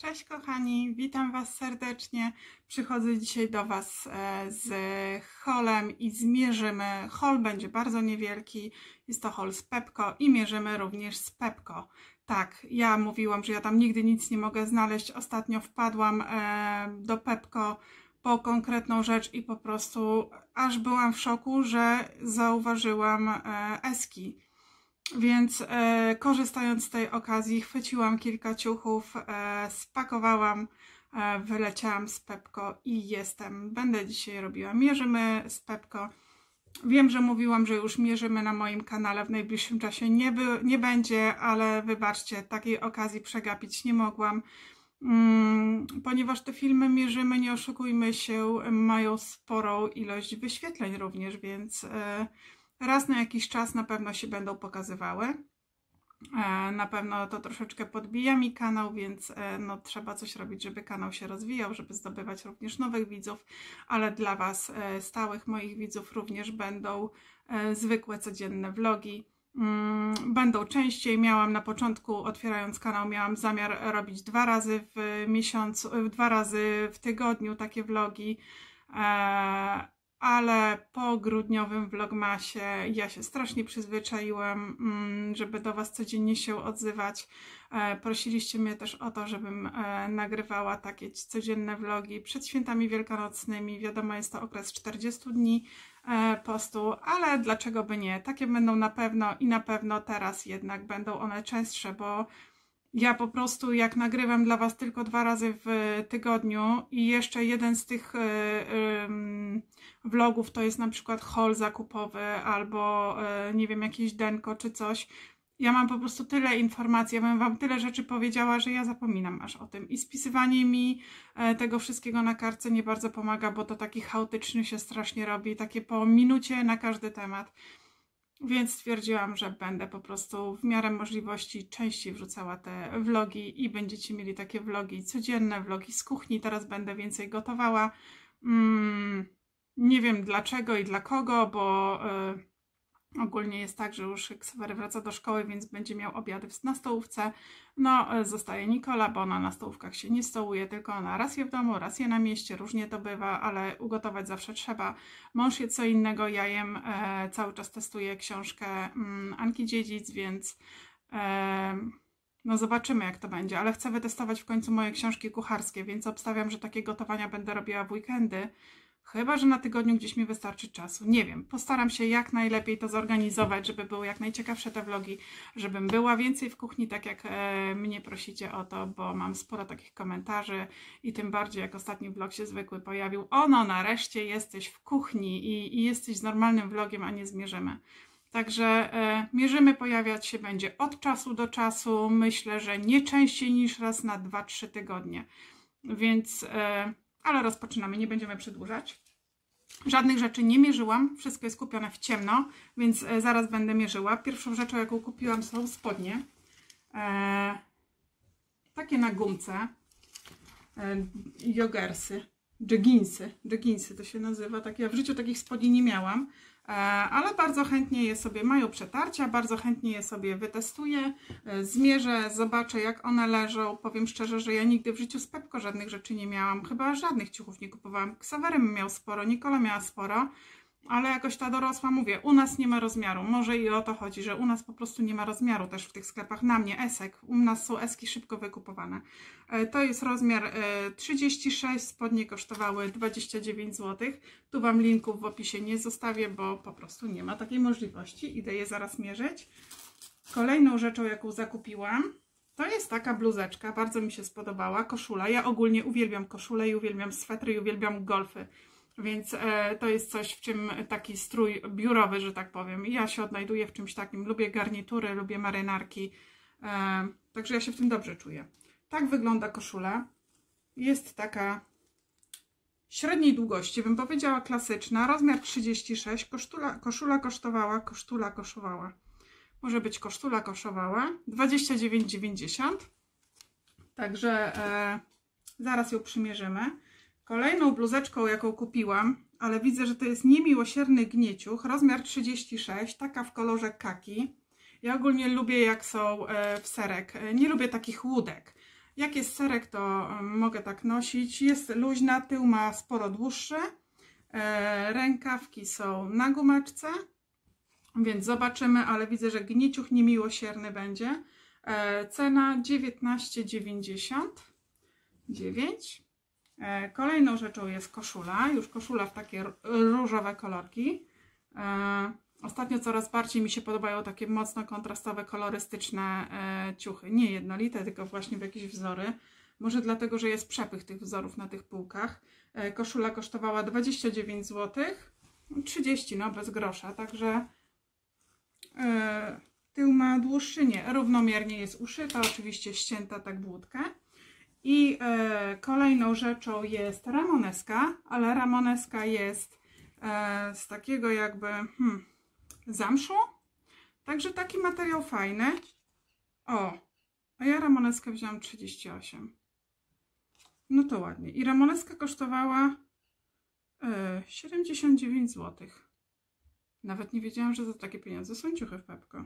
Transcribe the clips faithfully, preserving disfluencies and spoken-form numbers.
Cześć kochani, witam Was serdecznie. Przychodzę dzisiaj do Was z haulem i zmierzymy. Haul będzie bardzo niewielki, jest to haul z Pepco i mierzymy również z Pepco. Tak, ja mówiłam, że ja tam nigdy nic nie mogę znaleźć. Ostatnio wpadłam do Pepco po konkretną rzecz i po prostu aż byłam w szoku, że zauważyłam eski. Więc e, korzystając z tej okazji chwyciłam kilka ciuchów, e, spakowałam, e, wyleciałam z Pepco i jestem. Będę dzisiaj robiła. Mierzymy z Pepco. Wiem, że mówiłam, że już mierzymy na moim kanale. W najbliższym czasie nie, by, nie będzie, ale wybaczcie, takiej okazji przegapić nie mogłam. Mm, ponieważ te filmy mierzymy, nie oszukujmy się, mają sporą ilość wyświetleń również, więc... E, Raz na jakiś czas na pewno się będą pokazywały. Na pewno to troszeczkę podbija mi kanał, więc no, trzeba coś robić, żeby kanał się rozwijał, żeby zdobywać również nowych widzów, ale dla Was, stałych moich widzów, również będą zwykłe, codzienne vlogi. Będą częściej. Miałam na początku, otwierając kanał, miałam zamiar robić dwa razy w miesiącu, dwa razy w tygodniu takie vlogi. Ale po grudniowym vlogmasie ja się strasznie przyzwyczaiłam, żeby do Was codziennie się odzywać. Prosiliście mnie też o to, żebym nagrywała takie codzienne vlogi przed świętami wielkanocnymi. Wiadomo, jest to okres czterdziestu dni postu, ale dlaczego by nie? Takie będą na pewno i na pewno teraz jednak będą one częstsze, bo ja po prostu jak nagrywam dla Was tylko dwa razy w tygodniu i jeszcze jeden z tych vlogów to jest na przykład haul zakupowy albo nie wiem, jakieś denko czy coś. Ja mam po prostu tyle informacji, ja bym Wam tyle rzeczy powiedziała, że ja zapominam aż o tym. I spisywanie mi tego wszystkiego na kartce nie bardzo pomaga, bo to taki chaotyczny się strasznie robi, takie po minucie na każdy temat. Więc stwierdziłam, że będę po prostu w miarę możliwości częściej wrzucała te vlogi i będziecie mieli takie vlogi codzienne, vlogi z kuchni. Teraz będę więcej gotowała. Mm, nie wiem dlaczego i dla kogo, bo y, ogólnie jest tak, że już Xavier wraca do szkoły, więc będzie miał obiady na stołówce. No, zostaje Nikola, bo ona na stołówkach się nie stołuje, tylko ona raz je w domu, raz je na mieście, różnie to bywa, ale ugotować zawsze trzeba. Mąż je co innego, ja jem, e, cały czas testuję książkę mm, Anki Dziedzic, więc e, no zobaczymy, jak to będzie, ale chcę wytestować w końcu moje książki kucharskie, więc obstawiam, że takie gotowania będę robiła w weekendy, chyba że na tygodniu gdzieś mi wystarczy czasu. Nie wiem, postaram się jak najlepiej to zorganizować, żeby były jak najciekawsze te vlogi, żebym była więcej w kuchni, tak jak e, mnie prosicie o to, bo mam sporo takich komentarzy i tym bardziej jak ostatni vlog się zwykły pojawił. O no, nareszcie jesteś w kuchni i, i jesteś z normalnym vlogiem, a nie zmierzymy. Także e, mierzymy pojawiać się będzie od czasu do czasu, myślę, że nie częściej niż raz na dwa trzy tygodnie, więc... E, ale rozpoczynamy, nie będziemy przedłużać. Żadnych rzeczy nie mierzyłam, wszystko jest kupione w ciemno, więc zaraz będę mierzyła. Pierwszą rzeczą, jaką kupiłam, są spodnie. Eee, takie na gumce. Eee, jogersy, jogginsy, jogginsy to się nazywa. Tak, ja w życiu takich spodni nie miałam, eee, ale bardzo chętnie je sobie, mają przetarcia, bardzo chętnie je sobie wytestuję, eee, zmierzę, zobaczę, jak one leżą. Powiem szczerze, że ja nigdy w życiu z Pepco żadnych rzeczy nie miałam, chyba żadnych ciuchów nie kupowałam. Xaverem miał sporo, Nikola miała sporo, ale jakoś ta dorosła, mówię, u nas nie ma rozmiaru. Może i o to chodzi, że u nas po prostu nie ma rozmiaru też w tych sklepach, na mnie esek, u nas są eski szybko wykupowane. To jest rozmiar trzydzieści sześć, spodnie kosztowały dwadzieścia dziewięć złotych. Tu Wam linków w opisie nie zostawię, bo po prostu nie ma takiej możliwości. Idę je zaraz mierzyć. Kolejną rzeczą, jaką zakupiłam, to jest taka bluzeczka, bardzo mi się spodobała, koszula. Ja ogólnie uwielbiam koszule i uwielbiam swetry i uwielbiam golfy. Więc e, to jest coś, w czym taki strój biurowy, że tak powiem. Ja się odnajduję w czymś takim. Lubię garnitury, lubię marynarki. E, także ja się w tym dobrze czuję. Tak wygląda koszula. Jest taka średniej długości, bym powiedziała klasyczna. Rozmiar trzydzieści sześć. Kosztula, koszula kosztowała, kosztula koszowała. Może być kosztula koszowała. dwadzieścia dziewięć dziewięćdziesiąt. Także e, zaraz ją przymierzymy. Kolejną bluzeczką, jaką kupiłam, ale widzę, że to jest niemiłosierny gnieciuch, rozmiar trzydzieści sześć, taka w kolorze kaki. Ja ogólnie lubię, jak są w serek, nie lubię takich łódek. Jak jest serek, to mogę tak nosić. Jest luźna, tył ma sporo dłuższy. Rękawki są na gumeczce, więc zobaczymy, ale widzę, że gniciuch niemiłosierny będzie. Cena dziewiętnaście dziewięćdziesiąt dziewięć. Kolejną rzeczą jest koszula, już koszula w takie różowe kolorki. Ostatnio coraz bardziej mi się podobają takie mocno kontrastowe, kolorystyczne ciuchy. Nie jednolite, tylko właśnie w jakieś wzory. Może dlatego, że jest przepych tych wzorów na tych półkach. Koszula kosztowała dwadzieścia dziewięć złotych, trzydzieści no bez grosza, także tył ma dłuższy, nie, równomiernie jest uszyta, oczywiście ścięta tak główkę. I e, kolejną rzeczą jest ramoneska, ale ramoneska jest e, z takiego jakby hmm, zamszu, także taki materiał fajny. O, a ja ramoneskę wziąłam trzydzieści osiem. No to ładnie. I ramoneska kosztowała e, siedemdziesiąt dziewięć złotych. Nawet nie wiedziałam, że za takie pieniądze są ciuchy w Pepco.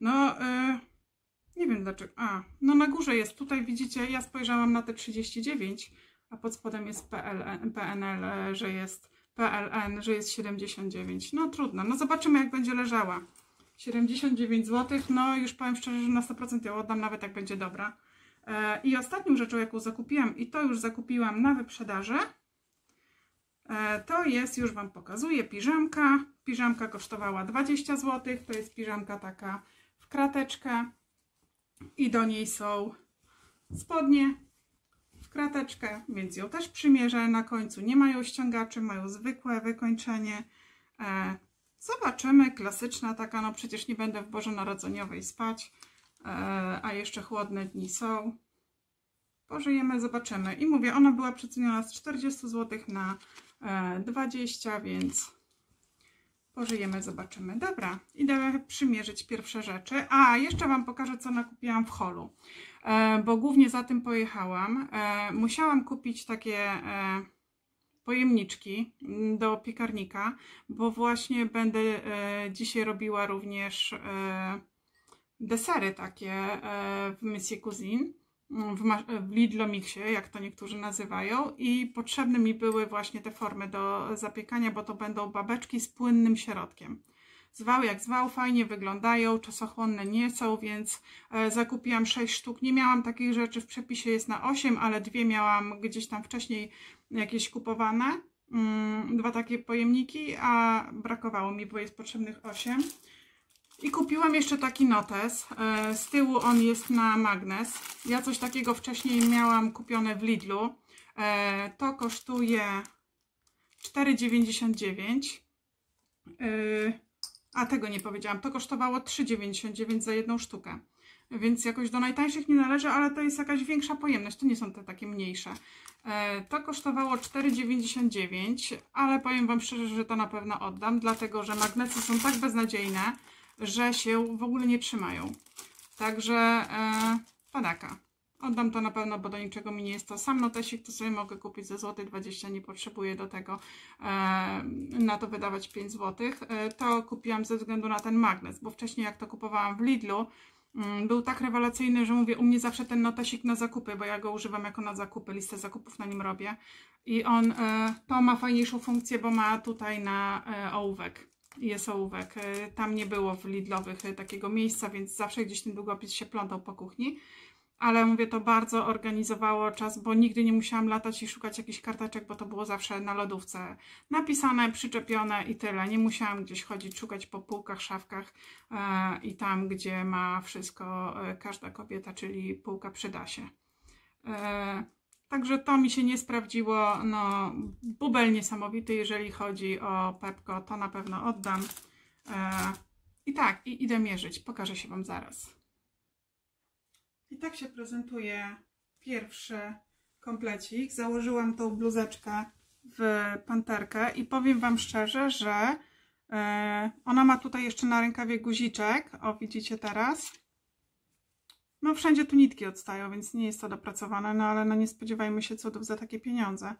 No... E, nie wiem dlaczego. A, no na górze jest, tutaj widzicie, ja spojrzałam na te trzydzieści dziewięć, a pod spodem jest P L N, P N L, że jest P L N, że jest siedemdziesiąt dziewięć. No trudno, no zobaczymy, jak będzie leżała. siedemdziesiąt dziewięć złotych, no już powiem szczerze, że na sto procent ją oddam, nawet jak będzie dobra. E, I ostatnią rzeczą, jaką zakupiłam, i to już zakupiłam na wyprzedaży, e, to jest, już Wam pokazuję, piżamka. Piżamka kosztowała dwadzieścia złotych, to jest piżamka taka w krateczkę. I do niej są spodnie w krateczkę, więc ją też przymierzę. Na końcu nie mają ściągaczy, mają zwykłe wykończenie. E, zobaczymy, klasyczna taka, no przecież nie będę w bożonarodzeniowej spać, e, a jeszcze chłodne dni są. Pożyjemy, zobaczymy. I mówię, ona była przeceniona z czterdzieści złotych na e, dwadzieścia, więc... Pożyjemy, zobaczymy. Dobra, idę przymierzyć pierwsze rzeczy. A, jeszcze Wam pokażę, co nakupiłam w holu, e, bo głównie za tym pojechałam. E, musiałam kupić takie e, pojemniczki do piekarnika, bo właśnie będę e, dzisiaj robiła również e, desery takie e, w Missie Cousin, w, w Lidlomixie, jak to niektórzy nazywają, i potrzebne mi były właśnie te formy do zapiekania, bo to będą babeczki z płynnym środkiem. Zwał jak zwał, fajnie wyglądają, czasochłonne nie są, więc e, zakupiłam sześć sztuk. Nie miałam takich rzeczy, w przepisie jest na osiem, ale dwie miałam gdzieś tam wcześniej jakieś kupowane. Mm, dwa takie pojemniki, a brakowało mi, bo jest potrzebnych osiem. I kupiłam jeszcze taki notes, z tyłu on jest na magnes. Ja coś takiego wcześniej miałam kupione w Lidlu. To kosztuje cztery dziewięćdziesiąt dziewięć. A tego nie powiedziałam, to kosztowało trzy dziewięćdziesiąt dziewięć za jedną sztukę. Więc jakoś do najtańszych nie należy, ale to jest jakaś większa pojemność, to nie są te takie mniejsze. To kosztowało cztery dziewięćdziesiąt dziewięć, ale powiem Wam szczerze, że to na pewno oddam, dlatego że magnesy są tak beznadziejne, że się w ogóle nie trzymają. Także e, padaka. Oddam to na pewno, bo do niczego mi nie jest to. Sam notesik to sobie mogę kupić za złoty dwadzieścia, nie potrzebuję do tego e, na to wydawać pięć złotych. E, to kupiłam ze względu na ten magnes, bo wcześniej jak to kupowałam w Lidlu, m, był tak rewelacyjny, że mówię, u mnie zawsze ten notesik na zakupy, bo ja go używam jako na zakupy, listę zakupów na nim robię. I on e, to ma fajniejszą funkcję, bo ma tutaj na e, ołówek. Jest ołówek. Tam nie było w Lidlowych takiego miejsca, więc zawsze gdzieś ten długopis się plątał po kuchni. Ale mówię, to bardzo organizowało czas, bo nigdy nie musiałam latać i szukać jakichś karteczek, bo to było zawsze na lodówce napisane, przyczepione i tyle. Nie musiałam gdzieś chodzić, szukać po półkach, szafkach yy, i tam, gdzie ma wszystko yy, każda kobieta, czyli półka przyda się. Yy. Także to mi się nie sprawdziło, no bubel niesamowity, jeżeli chodzi o Pepco, to na pewno oddam. E, I tak, i idę mierzyć, pokażę się Wam zaraz. I tak się prezentuje pierwszy komplecik. Założyłam tą bluzeczkę w panterkę i powiem Wam szczerze, że e, ona ma tutaj jeszcze na rękawie guziczek, o widzicie teraz. No wszędzie tu nitki odstają, więc nie jest to dopracowane, no ale no nie spodziewajmy się cudów za takie pieniądze.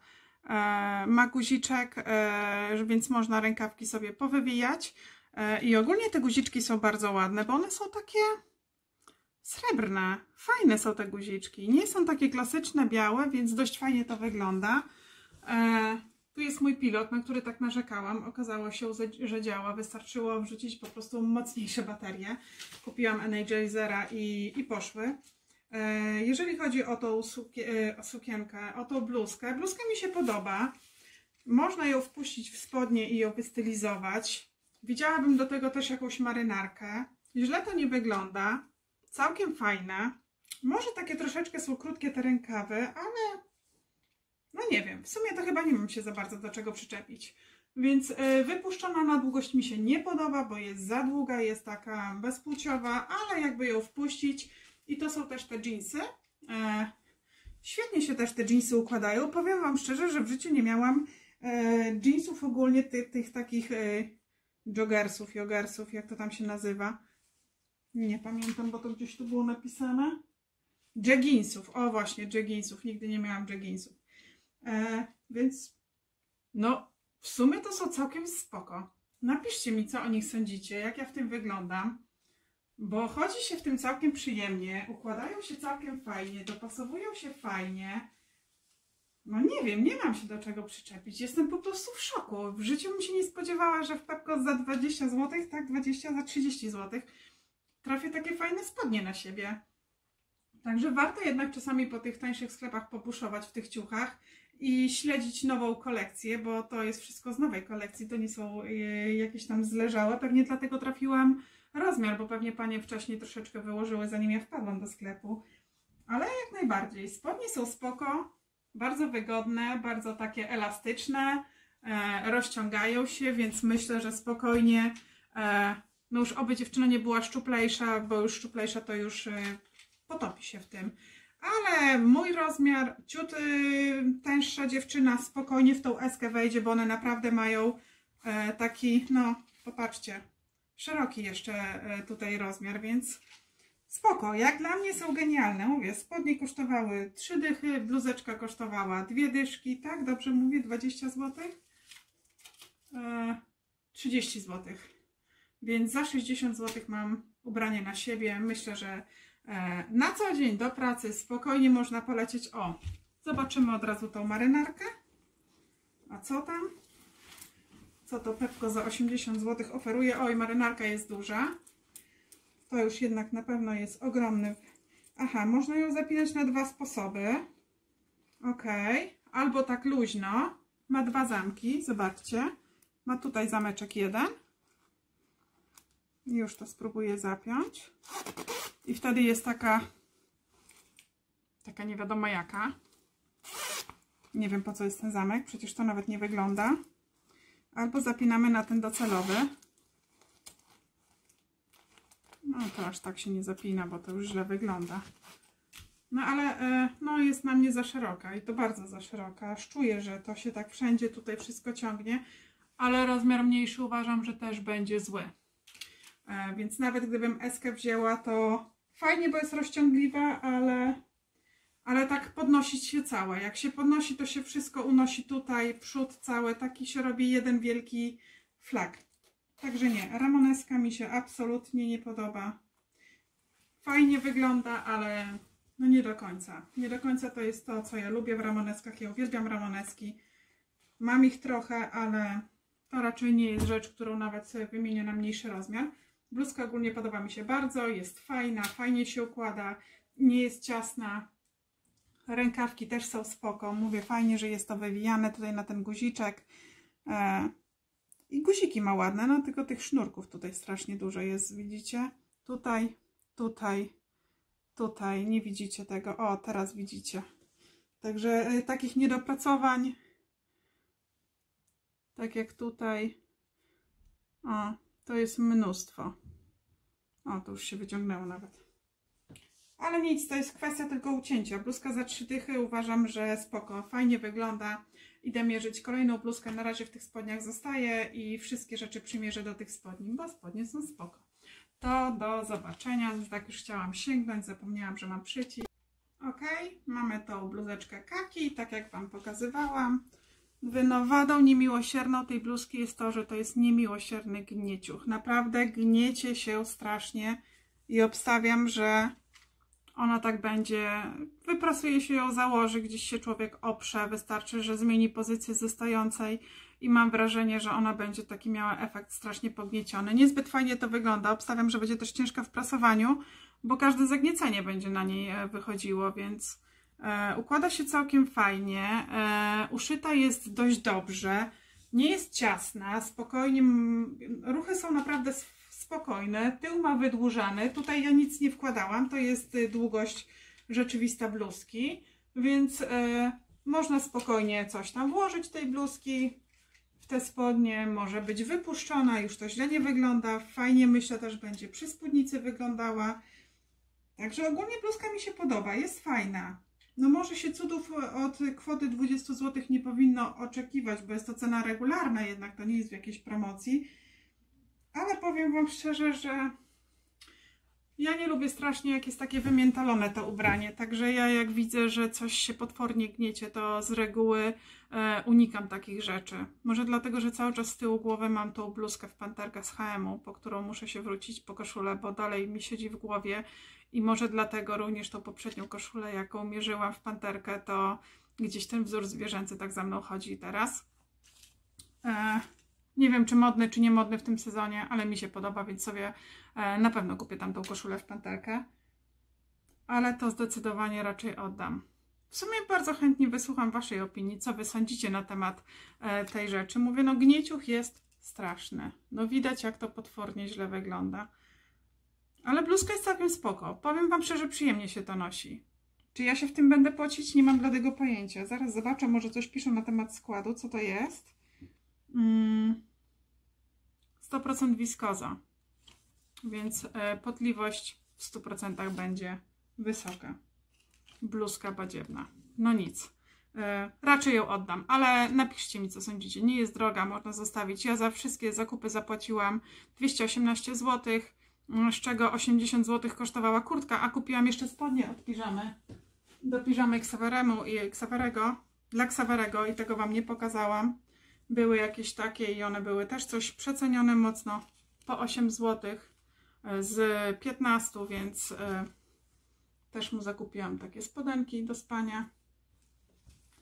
E, ma guziczek, e, więc można rękawki sobie powywijać. E, I ogólnie te guziczki są bardzo ładne, bo one są takie srebrne. Fajne są te guziczki. Nie są takie klasyczne białe, więc dość fajnie to wygląda. E, tu jest mój pilot, na który tak narzekałam. Okazało się, że działa. Wystarczyło wrzucić po prostu mocniejsze baterie. Kupiłam Energizera i, i poszły. E, jeżeli chodzi o tą sukie, o sukienkę, o tą bluzkę. Bluzka mi się podoba. Można ją wpuścić w spodnie i ją wystylizować. Widziałabym do tego też jakąś marynarkę. Źle to nie wygląda. Całkiem fajne. Może takie troszeczkę są krótkie te rękawy, ale no nie wiem. W sumie to chyba nie mam się za bardzo do czego przyczepić. Więc wypuszczona na długość mi się nie podoba, bo jest za długa, jest taka bezpłciowa, ale jakby ją wpuścić. I to są też te dżinsy. Świetnie się też te dżinsy układają. Powiem Wam szczerze, że w życiu nie miałam dżinsów ogólnie tych, tych takich joggersów, joggersów, jak to tam się nazywa. Nie pamiętam, bo to gdzieś tu było napisane. Joggingsów, o właśnie, joggingsów. Nigdy nie miałam joggingsów. E, więc no w sumie to są całkiem spoko. Napiszcie mi, co o nich sądzicie, jak ja w tym wyglądam. Bo chodzi się w tym całkiem przyjemnie, układają się całkiem fajnie, dopasowują się fajnie. No nie wiem, nie mam się do czego przyczepić. Jestem po prostu w szoku. W życiu bym się nie spodziewała, że w Pepco za dwadzieścia złotych, tak dwadzieścia za trzydzieści złotych trafię takie fajne spodnie na siebie. Także warto jednak czasami po tych tańszych sklepach pobuszować w tych ciuchach i śledzić nową kolekcję, bo to jest wszystko z nowej kolekcji, to nie są jakieś tam zleżałe. Pewnie dlatego trafiłam rozmiar, bo pewnie panie wcześniej troszeczkę wyłożyły, zanim ja wpadłam do sklepu. Ale jak najbardziej. Spodnie są spoko. Bardzo wygodne, bardzo takie elastyczne, e, rozciągają się, więc myślę, że spokojnie, e, no już oby dziewczyna nie była szczuplejsza, bo już szczuplejsza to już e, potopi się w tym. Ale mój rozmiar, ciut tęższa dziewczyna spokojnie w tą eskę wejdzie, bo one naprawdę mają e, taki, no popatrzcie, szeroki jeszcze e, tutaj rozmiar, więc... Spoko, jak dla mnie są genialne, mówię, spodnie kosztowały trzy dychy, bluzeczka kosztowała dwie dyszki, tak, dobrze mówię, dwadzieścia złotych, e, trzydzieści złotych, więc za sześćdziesiąt złotych mam ubranie na siebie, myślę, że e, na co dzień do pracy spokojnie można polecieć, o, zobaczymy od razu tą marynarkę, a co tam, co to Pepco za osiemdziesiąt złotych oferuje, oj, marynarka jest duża. To już jednak na pewno jest ogromny. Aha, można ją zapinać na dwa sposoby. Ok. Albo tak luźno. Ma dwa zamki, zobaczcie. Ma tutaj zameczek jeden. Już to spróbuję zapiąć. I wtedy jest taka... Taka nie wiadomo jaka. Nie wiem, po co jest ten zamek. Przecież to nawet nie wygląda. Albo zapinamy na ten docelowy. No to aż tak się nie zapina, bo to już źle wygląda. No ale no, jest na mnie za szeroka i to bardzo za szeroka. Aż czuję, że to się tak wszędzie tutaj wszystko ciągnie, ale rozmiar mniejszy uważam, że też będzie zły. Więc nawet gdybym eskę wzięła, to fajnie, bo jest rozciągliwa, ale, ale tak podnosić się cała. Jak się podnosi, to się wszystko unosi tutaj, przód całe, taki się robi jeden wielki flag. Także nie, ramoneska mi się absolutnie nie podoba. Fajnie wygląda, ale no nie do końca. Nie do końca to jest to, co ja lubię w ramoneskach. Ja uwielbiam ramoneski. Mam ich trochę, ale to raczej nie jest rzecz, którą nawet sobie wymienię na mniejszy rozmiar. Bluzka ogólnie podoba mi się bardzo, jest fajna, fajnie się układa, nie jest ciasna. Rękawki też są spoko. Mówię, fajnie, że jest to wywijane tutaj na ten guziczek. I guziki ma ładne, no tylko tych sznurków tutaj strasznie dużo jest, widzicie? Tutaj, tutaj, tutaj, nie widzicie tego. O, teraz widzicie. Także y, takich niedopracowań, tak jak tutaj, o, to jest mnóstwo. O, to już się wyciągnęło nawet. Ale nic, to jest kwestia tylko ucięcia. Bluzka za trzy dychy, uważam, że spoko, fajnie wygląda. Idę mierzyć kolejną bluzkę, na razie w tych spodniach zostaję i wszystkie rzeczy przymierzę do tych spodni, bo spodnie są spoko. To do zobaczenia, tak już chciałam sięgnąć, zapomniałam, że mam przycisk. Ok, mamy tą bluzeczkę kaki, tak jak Wam pokazywałam. Wynowadą niemiłosierną tej bluzki jest to, że to jest niemiłosierny gnieciuch. Naprawdę gniecie się strasznie i obstawiam, że Ona tak będzie, wyprasuje się ją, założy, gdzieś się człowiek oprze, wystarczy, że zmieni pozycję ze stojącej i mam wrażenie, że ona będzie taki miała efekt strasznie pognieciony. Niezbyt fajnie to wygląda, obstawiam, że będzie też ciężka w prasowaniu, bo każde zagniecenie będzie na niej wychodziło, więc e, układa się całkiem fajnie, e, uszyta jest dość dobrze, nie jest ciasna, spokojnie, ruchy są naprawdę spokojne, tył ma wydłużany, tutaj ja nic nie wkładałam, to jest długość rzeczywista bluzki, więc y, można spokojnie coś tam włożyć tej bluzki w te spodnie, może być wypuszczona, już to źle nie wygląda, fajnie myślę też będzie przy spódnicy wyglądała, także ogólnie bluzka mi się podoba, jest fajna. No może się cudów od kwoty dwudziestu złotych nie powinno oczekiwać, bo jest to cena regularna, jednak to nie jest w jakiejś promocji. Ale powiem wam szczerze, że ja nie lubię strasznie, jak jest takie wymiętalone to ubranie. Także ja jak widzę, że coś się potwornie gniecie, to z reguły e, unikam takich rzeczy. Może dlatego, że cały czas z tyłu głowy mam tą bluzkę w panterkach z H M u, po którą muszę się wrócić po koszulę, bo dalej mi siedzi w głowie. I może dlatego również tą poprzednią koszulę, jaką mierzyłam w panterkę, to gdzieś ten wzór zwierzęcy tak za mną chodzi teraz. E, Nie wiem, czy modny, czy niemodny w tym sezonie, ale mi się podoba, więc sobie na pewno kupię tam tą koszulę w panterkę. Ale to zdecydowanie raczej oddam. W sumie bardzo chętnie wysłucham waszej opinii, co wy sądzicie na temat tej rzeczy. Mówię, no gnieciuch jest straszny. No widać, jak to potwornie źle wygląda. Ale bluzka jest całkiem spoko. Powiem wam szczerze, przyjemnie się to nosi. Czy ja się w tym będę pocić? Nie mam bladego pojęcia. Zaraz zobaczę, może coś piszą na temat składu, co to jest. sto procent wiskoza, więc potliwość w stu procentach będzie wysoka. Bluzka badziewna. No nic, raczej ją oddam, ale napiszcie mi, co sądzicie. Nie jest droga, można zostawić. Ja za wszystkie zakupy zapłaciłam dwieście osiemnaście złotych, z czego osiemdziesiąt złotych kosztowała kurtka, a kupiłam jeszcze spodnie od piżamy do piżamy Xaveremu i Xaverego, dla Xaverego i tego wam nie pokazałam. Były jakieś takie i one były też coś przecenione mocno, po osiem złotych z piętnastu, więc też mu zakupiłam takie spodenki do spania,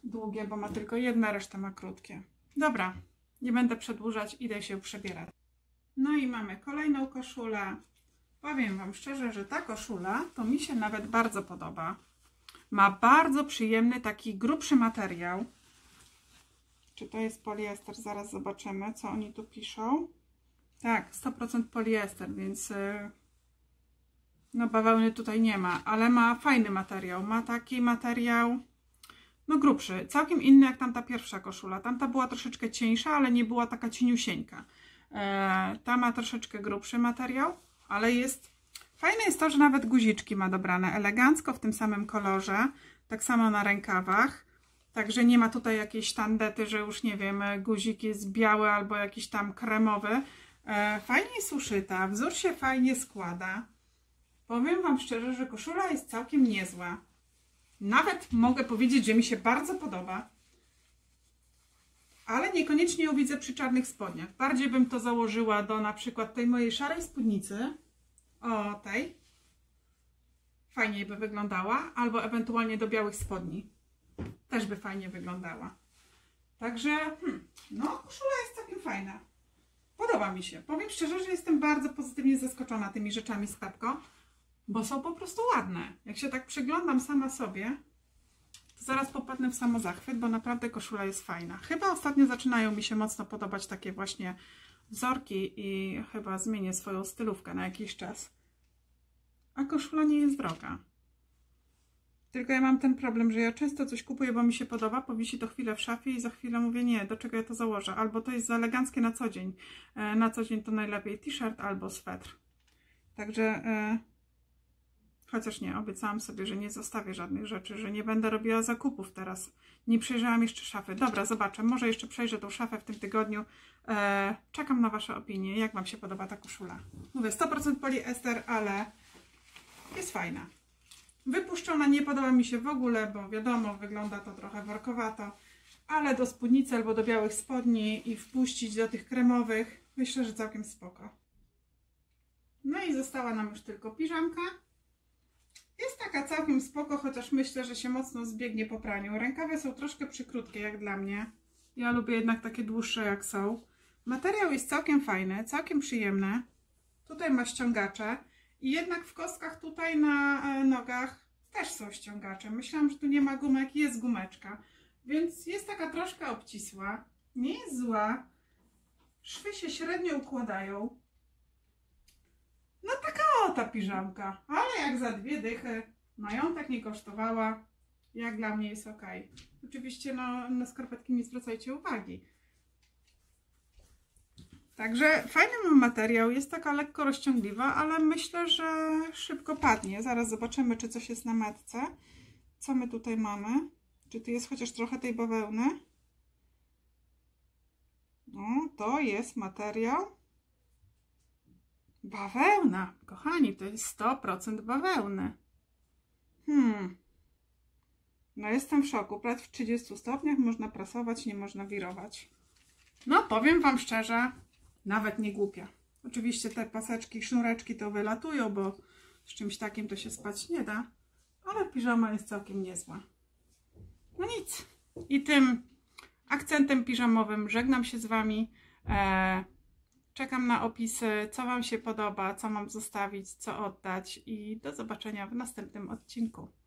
długie, bo ma tylko jedna, reszta ma krótkie. Dobra, nie będę przedłużać, idę się przebierać. No i mamy kolejną koszulę. Powiem wam szczerze, że ta koszula to mi się nawet bardzo podoba. Ma bardzo przyjemny, taki grubszy materiał. Czy to jest poliester? Zaraz zobaczymy, co oni tu piszą. Tak, sto procent poliester, więc no bawełny tutaj nie ma, ale ma fajny materiał. Ma taki materiał, no grubszy, całkiem inny jak tamta pierwsza koszula. Tamta była troszeczkę cieńsza, ale nie była taka cieniusieńka. Ta ma troszeczkę grubszy materiał, ale jest... Fajne jest to, że nawet guziczki ma dobrane elegancko w tym samym kolorze. Tak samo na rękawach. Także nie ma tutaj jakiejś tandety, że już nie wiem, guzik jest biały albo jakiś tam kremowy. Fajnie jest uszyta, wzór się fajnie składa. Powiem wam szczerze, że koszula jest całkiem niezła. Nawet mogę powiedzieć, że mi się bardzo podoba. Ale niekoniecznie ją widzę przy czarnych spodniach. Bardziej bym to założyła do na przykład tej mojej szarej spódnicy. O, tej. Fajniej by wyglądała. Albo ewentualnie do białych spodni. Też by fajnie wyglądała. Także, hmm, no koszula jest całkiem fajna. Podoba mi się. Powiem szczerze, że jestem bardzo pozytywnie zaskoczona tymi rzeczami z Pepco, bo są po prostu ładne. Jak się tak przyglądam sama sobie, to zaraz popadnę w samozachwyt, bo naprawdę koszula jest fajna. Chyba ostatnio zaczynają mi się mocno podobać takie właśnie wzorki i chyba zmienię swoją stylówkę na jakiś czas. A koszula nie jest droga. Tylko ja mam ten problem, że ja często coś kupuję, bo mi się podoba, powisi to chwilę w szafie i za chwilę mówię, nie, do czego ja to założę? Albo to jest za eleganckie na co dzień. Na co dzień to najlepiej t-shirt albo swetr. Także, chociaż nie, obiecałam sobie, że nie zostawię żadnych rzeczy, że nie będę robiła zakupów teraz. Nie przejrzałam jeszcze szafy. Dobra, zobaczę, może jeszcze przejrzę tą szafę w tym tygodniu. Czekam na wasze opinie, jak wam się podoba ta koszula. Mówię, sto procent poliester, ale jest fajna. Wypuszczona nie podoba mi się w ogóle, bo wiadomo, wygląda to trochę workowato, ale do spódnicy albo do białych spodni i wpuścić do tych kremowych, myślę, że całkiem spoko. No i została nam już tylko piżamka Jest taka całkiem spoko, chociaż myślę, że się mocno zbiegnie po praniu. Rękawy są troszkę przykrótkie jak dla mnie. Ja lubię jednak takie dłuższe jak są. Materiał jest całkiem fajny, całkiem przyjemny. Tutaj ma ściągacze. I jednak w kostkach tutaj na nogach też są ściągacze. Myślałam, że tu nie ma gumek, jest gumeczka. Więc jest taka troszkę obcisła. Nie jest zła. Szwy się średnio układają. No taka o ta piżamka. Ale jak za dwie dychy. Majątek nie kosztowała. Jak dla mnie jest ok. Oczywiście no, na skarpetki nie zwracajcie uwagi. Także fajny materiał, jest taka lekko rozciągliwa, ale myślę, że szybko padnie. Zaraz zobaczymy, czy coś jest na metce. Co my tutaj mamy? Czy tu jest chociaż trochę tej bawełny? No, to jest materiał. Bawełna! Kochani, to jest sto procent bawełny. Hmm. No jestem w szoku. Prać w trzydziestu stopniach, można prasować, nie można wirować. No powiem Wam szczerze, nawet nie głupia. Oczywiście te paseczki, sznureczki to wylatują, bo z czymś takim to się spać nie da. Ale piżama jest całkiem niezła. No nic. I tym akcentem piżamowym żegnam się z Wami. Eee, czekam na opisy, co Wam się podoba, co mam zostawić, co oddać. I do zobaczenia w następnym odcinku.